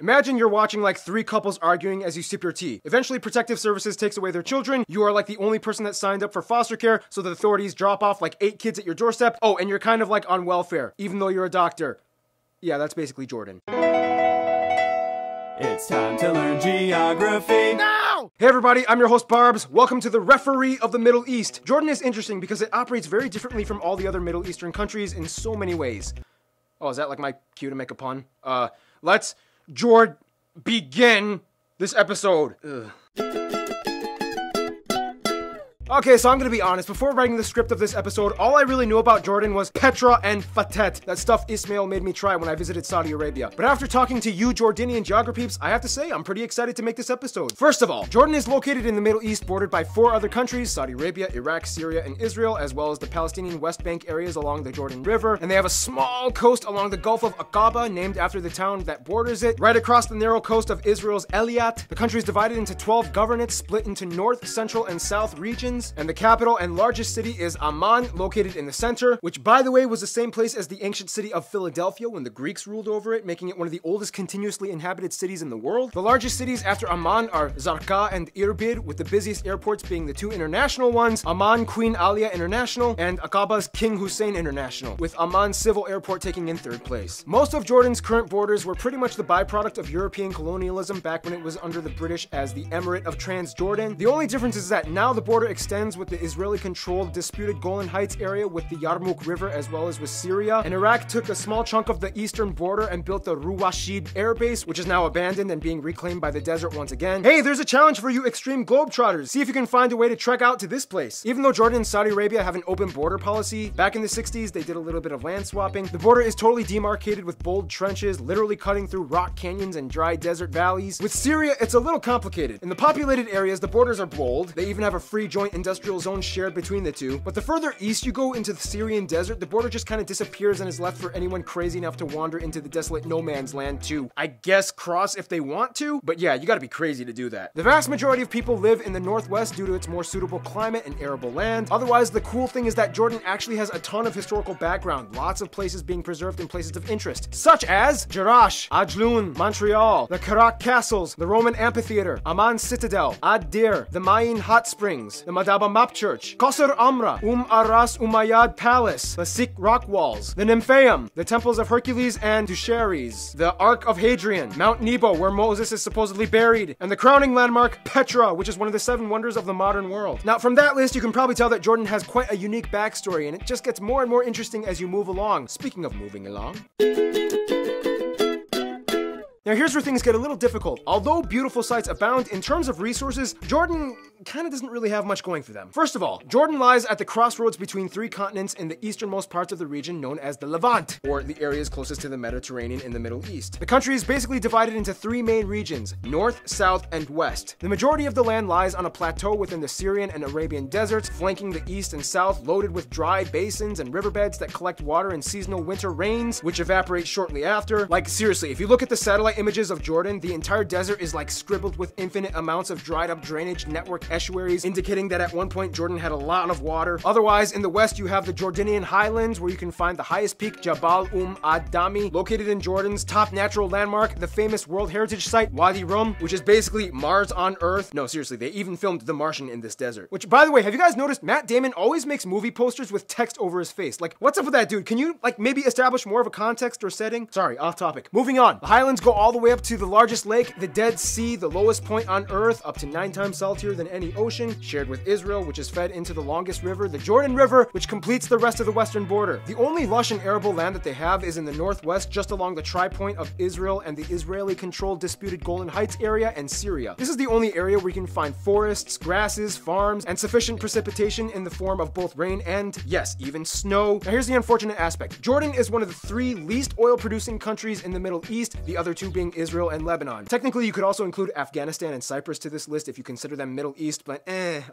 Imagine you're watching like three couples arguing as you sip your tea. Eventually Protective Services takes away their children, you are like the only person that signed up for foster care, so the authorities drop off like 8 kids at your doorstep, oh, and you're kind of like on welfare, even though you're a doctor. Yeah, that's basically Jordan. It's time to learn geography. No! Hey everybody, I'm your host Barbs. Welcome to the referee of the Middle East. Jordan is interesting because it operates very differently from all the other Middle Eastern countries in so many ways. Oh, is that like my cue to make a pun? Let's begin this episode. Ugh. Okay, so I'm gonna be honest, before writing the script of this episode, all I really knew about Jordan was Petra and Fatet, that stuff Ismail made me try when I visited Saudi Arabia. But after talking to you Jordanian geography peeps, I have to say I'm pretty excited to make this episode. First of all, Jordan is located in the Middle East, bordered by 4 other countries, Saudi Arabia, Iraq, Syria, and Israel, as well as the Palestinian West Bank areas along the Jordan River, and they have a small coast along the Gulf of Aqaba, named after the town that borders it, right across the narrow coast of Israel's Eilat. The country is divided into 12 governorates, split into north, central, and south regions, and the capital and largest city is Amman, located in the center, which by the way was the same place as the ancient city of Philadelphia when the Greeks ruled over it, making it one of the oldest continuously inhabited cities in the world. The largest cities after Amman are Zarqa and Irbid, with the busiest airports being the 2 international ones, Amman Queen Alia International and Aqaba's King Hussein International, with Amman Civil Airport taking in 3rd place. Most of Jordan's current borders were pretty much the byproduct of European colonialism back when it was under the British as the Emirate of Transjordan. The only difference is that now the border extends with the Israeli-controlled disputed Golan Heights area with the Yarmouk River as well as with Syria, and Iraq took a small chunk of the eastern border and built the Ruwaished air base, which is now abandoned and being reclaimed by the desert once again. Hey, there's a challenge for you extreme globetrotters! See if you can find a way to trek out to this place. Even though Jordan and Saudi Arabia have an open border policy, back in the 60s they did a little bit of land swapping. The border is totally demarcated with bold trenches, literally cutting through rock canyons and dry desert valleys. With Syria, it's a little complicated. In the populated areas, the borders are bold, they even have a free joint industrial zone shared between the 2, but the further east you go into the Syrian desert, the border just kind of disappears and is left for anyone crazy enough to wander into the desolate no man's land to, I guess, cross if they want to, but yeah, you gotta be crazy to do that. The vast majority of people live in the northwest due to its more suitable climate and arable land. Otherwise, the cool thing is that Jordan actually has a ton of historical background, lots of places being preserved and places of interest, such as Jerash, Ajloun, Montreal, the Karak castles, the Roman amphitheater, Amman Citadel, Ad Dir, the Mayin hot springs, the Saba Map Church, Qasr Amra, Aras Umayyad Palace, the Siq rock walls, the Nymphaeum, the temples of Hercules and Ducheres, the Ark of Hadrian, Mount Nebo where Moses is supposedly buried, and the crowning landmark Petra, which is one of the 7 wonders of the modern world. Now from that list you can probably tell that Jordan has quite a unique backstory and it just gets more and more interesting as you move along. Speaking of moving along... Now here's where things get a little difficult. Although beautiful sights abound, in terms of resources, Jordan kind of doesn't really have much going for them. First of all, Jordan lies at the crossroads between 3 continents in the easternmost parts of the region known as the Levant, or the areas closest to the Mediterranean in the Middle East. The country is basically divided into 3 main regions, north, south, and west. The majority of the land lies on a plateau within the Syrian and Arabian deserts, flanking the east and south, loaded with dry basins and riverbeds that collect water in seasonal winter rains, which evaporate shortly after. Like seriously, if you look at the satellite images of Jordan, the entire desert is like scribbled with infinite amounts of dried up drainage network estuaries, indicating that at one point Jordan had a lot of water. Otherwise, in the west you have the Jordanian highlands where you can find the highest peak Jabal Adami, located in Jordan's top natural landmark, the famous World Heritage Site Wadi Rum, which is basically Mars on Earth. No, seriously, they even filmed The Martian in this desert. Which, by the way, have you guys noticed Matt Damon always makes movie posters with text over his face? Like, what's up with that dude? Can you, like, maybe establish more of a context or setting? Sorry, off topic. Moving on. The highlands go all the way up to the largest lake, the Dead Sea, the lowest point on Earth, up to 9 times saltier than any ocean, shared with Israel, which is fed into the longest river, the Jordan River, which completes the rest of the western border. The only lush and arable land that they have is in the northwest, just along the tri-point of Israel and the Israeli-controlled disputed Golan Heights area and Syria. This is the only area where you can find forests, grasses, farms, and sufficient precipitation in the form of both rain and, yes, even snow. Now here's the unfortunate aspect. Jordan is one of the 3 least oil-producing countries in the Middle East, the other 2 being Israel and Lebanon. Technically, you could also include Afghanistan and Cyprus to this list if you consider them Middle East, but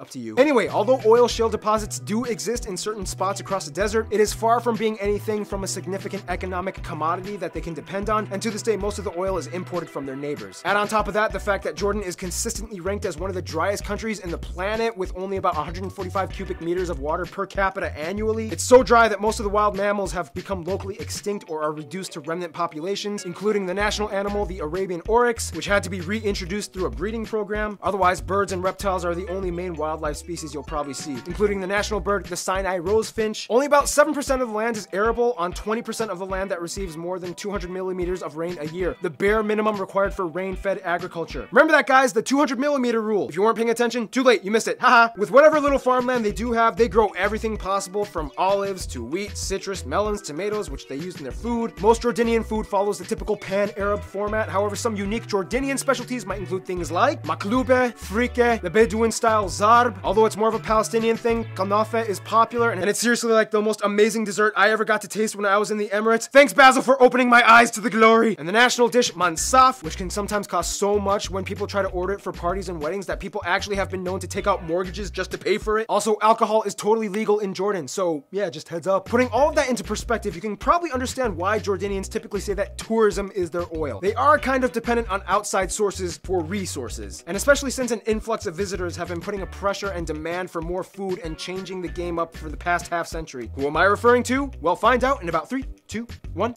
up to you. Anyway, although oil shale deposits do exist in certain spots across the desert, it is far from being anything from a significant economic commodity that they can depend on, and to this day, most of the oil is imported from their neighbors. Add on top of that, the fact that Jordan is consistently ranked as one of the driest countries in the planet with only about 145 cubic meters of water per capita annually. It's so dry that most of the wild mammals have become locally extinct or are reduced to remnant populations, including the national animal animal, the Arabian oryx, which had to be reintroduced through a breeding program. Otherwise, birds and reptiles are the only main wildlife species you'll probably see, including the national bird, the Sinai rosefinch. Only about 7% of the land is arable on 20% of the land that receives more than 200 millimeters of rain a year, the bare minimum required for rain-fed agriculture. Remember that, guys, the 200 millimeter rule. If you weren't paying attention, too late, you missed it, haha. With whatever little farmland they do have, they grow everything possible from olives to wheat, citrus, melons, tomatoes, which they use in their food. Most Jordanian food follows the typical pan-Arab format. However, some unique Jordanian specialties might include things like maklube, frike, the Bedouin-style zarb, although it's more of a Palestinian thing. Kanafe is popular, and it's seriously like the most amazing dessert I ever got to taste when I was in the Emirates. Thanks, Basil, for opening my eyes to the glory. And the national dish, mansaf, which can sometimes cost so much when people try to order it for parties and weddings that people actually have been known to take out mortgages just to pay for it. Also, alcohol is totally legal in Jordan, so yeah, just heads up. Putting all of that into perspective, you can probably understand why Jordanians typically say that tourism is their oil. They are kind of dependent on outside sources for resources, and especially since an influx of visitors have been putting a pressure and demand for more food and changing the game up for the past half century. Who am I referring to? Well, find out in about 3, 2, 1.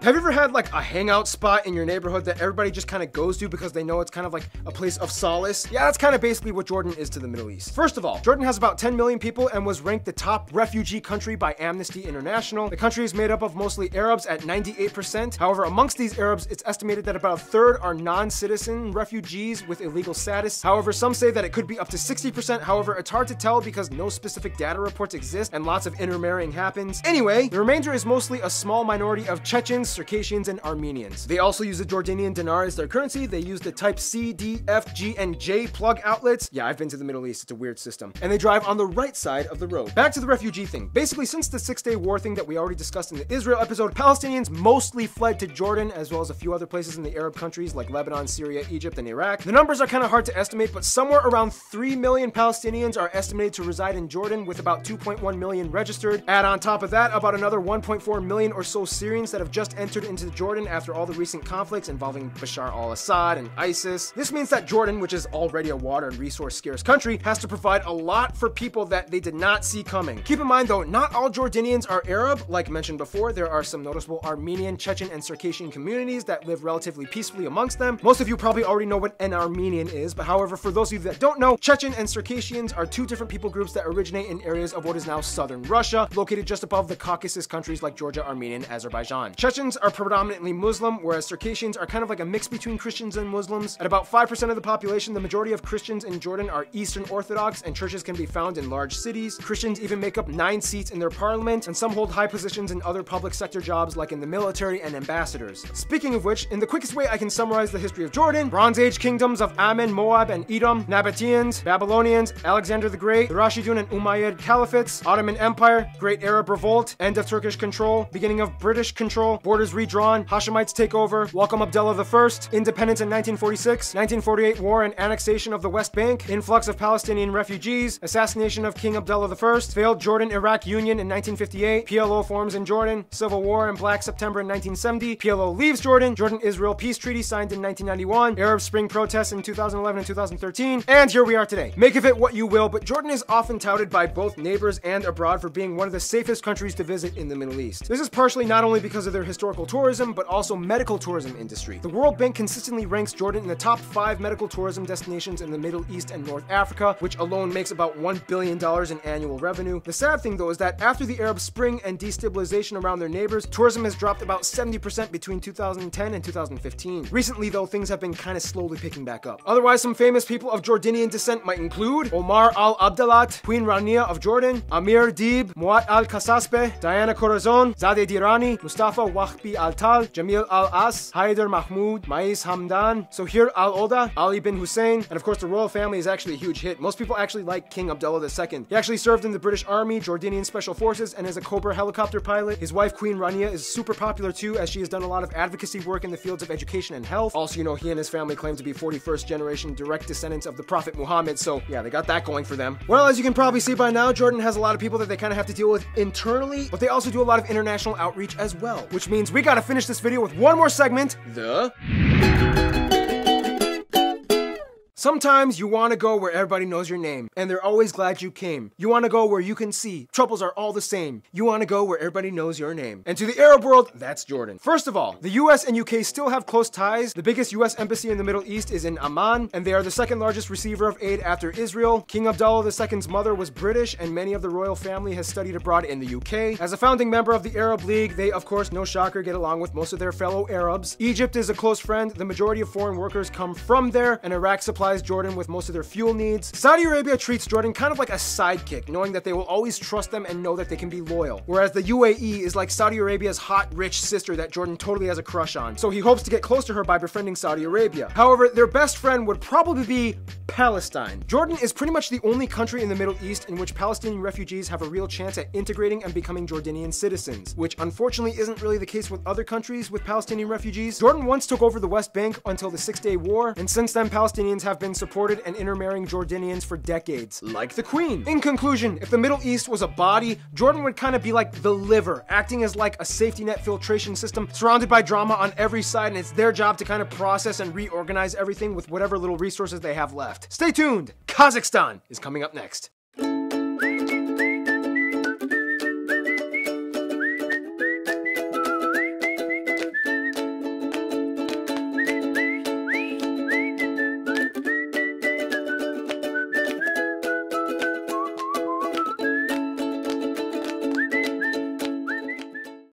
Have you ever had like a hangout spot in your neighborhood that everybody just kind of goes to because they know it's kind of like a place of solace? Yeah, that's kind of basically what Jordan is to the Middle East. First of all, Jordan has about 10 million people and was ranked the top refugee country by Amnesty International. The country is made up of mostly Arabs at 98%. However, amongst these Arabs, it's estimated that about a third are non-citizen refugees with illegal status. However, some say that it could be up to 60%. However, it's hard to tell because no specific data reports exist and lots of intermarrying happens. Anyway, the remainder is mostly a small minority of Chechens, Circassians, and Armenians. They also use the Jordanian dinar as their currency. They use the type C, D, F, G, and J plug outlets. Yeah, I've been to the Middle East. It's a weird system. And they drive on the right side of the road. Back to the refugee thing. Basically, since the Six-Day War thing that we already discussed in the Israel episode, Palestinians mostly fled to Jordan, as well as a few other places in the Arab countries like Lebanon, Syria, Egypt, and Iraq. The numbers are kind of hard to estimate, but somewhere around 3 million Palestinians are estimated to reside in Jordan, with about 2.1 million registered. Add on top of that about another 1.4 million or so Syrians that have just entered into Jordan after all the recent conflicts involving Bashar al-Assad and ISIS. This means that Jordan, which is already a water and resource-scarce country, has to provide a lot for people that they did not see coming. Keep in mind, though, not all Jordanians are Arab. Like mentioned before, there are some noticeable Armenian, Chechen, and Circassian communities that live relatively peacefully amongst them. Most of you probably already know what an Armenian is, but however, for those of you that don't know, Chechen and Circassians are two different people groups that originate in areas of what is now southern Russia, located just above the Caucasus countries like Georgia, Armenia, and Azerbaijan. Chechens are predominantly Muslim, whereas Circassians are kind of like a mix between Christians and Muslims. At about 5% of the population, the majority of Christians in Jordan are Eastern Orthodox, and churches can be found in large cities. Christians even make up 9 seats in their parliament, and some hold high positions in other public sector jobs like in the military and ambassadors. Speaking of which, in the quickest way I can summarize the history of Jordan, Bronze Age kingdoms of Amman, Moab, and Edom, Nabateans, Babylonians, Alexander the Great, the Rashidun and Umayyad caliphates, Ottoman Empire, Great Arab Revolt, end of Turkish control, beginning of British control, borders redrawn, Hashemites take over, Welcome Abdullah I, independence in 1946, 1948 war and annexation of the West Bank, influx of Palestinian refugees, assassination of King Abdullah I, failed Jordan-Iraq union in 1958, PLO forms in Jordan, civil war and Black September in 1970, PLO leaves Jordan, Jordan-Israel peace treaty signed in 1991, Arab Spring protests in 2011 and 2013, and here we are today. Make of it what you will, but Jordan is often touted by both neighbors and abroad for being one of the safest countries to visit in the Middle East. This is partially not only because of their historical tourism, but also medical tourism industry. The World Bank consistently ranks Jordan in the top 5 medical tourism destinations in the Middle East and North Africa, which alone makes about $1 billion in annual revenue. The sad thing, though, is that after the Arab Spring and destabilization around their neighbors, tourism has dropped about 70% between 2010 and 2015. Recently, though, things have been kind of slowly picking back up. Otherwise, some famous people of Jordanian descent might include Omar al-Abdelat, Queen Rania of Jordan, Amir Dib, Muat al-Kasaspe, Diana Corazon, Zadeh Dirani, Mustafa Wahbi Al-Tal, Jamil Al-As, Haider Mahmoud, Mais Hamdan, Sohir Al-Oda, Ali bin Hussein, and of course the royal family is actually a huge hit. Most people actually like King Abdullah II. He actually served in the British Army, Jordanian Special Forces, and is a Cobra helicopter pilot. His wife Queen Rania is super popular too, as she has done a lot of advocacy work in the fields of education and health. Also, you know, he and his family claim to be 41st generation direct descendants of the Prophet Muhammad, so yeah, they got that going for them. Well, as you can probably see by now, Jordan has a lot of people that they kind of have to deal with internally, but they also do a lot of international outreach as well, which means we gotta finish this video with one more segment, the Sometimes you want to go where everybody knows your name, and they're always glad you came. You want to go where you can see. Troubles are all the same. You want to go where everybody knows your name. And to the Arab world, that's Jordan. First of all, the US and UK still have close ties. The biggest US embassy in the Middle East is in Amman, and they are the second largest receiver of aid after Israel. King Abdullah II's mother was British, and many of the royal family has studied abroad in the UK. As a founding member of the Arab League, they, of course, no shocker, get along with most of their fellow Arabs. Egypt is a close friend. The majority of foreign workers come from there, and Iraq supplies Jordan with most of their fuel needs. Saudi Arabia treats Jordan kind of like a sidekick, knowing that they will always trust them and know that they can be loyal. Whereas the UAE is like Saudi Arabia's hot, rich sister that Jordan totally has a crush on, so he hopes to get close to her by befriending Saudi Arabia. However, their best friend would probably be Palestine. Jordan is pretty much the only country in the Middle East in which Palestinian refugees have a real chance at integrating and becoming Jordanian citizens, which unfortunately isn't really the case with other countries with Palestinian refugees. Jordan once took over the West Bank until the Six-Day War, and since then Palestinians have been supported and intermarrying Jordanians for decades, like the Queen. In conclusion, if the Middle East was a body, Jordan would kind of be like the liver, acting as like a safety net filtration system surrounded by drama on every side, and it's their job to kind of process and reorganize everything with whatever little resources they have left. Stay tuned! Kazakhstan is coming up next.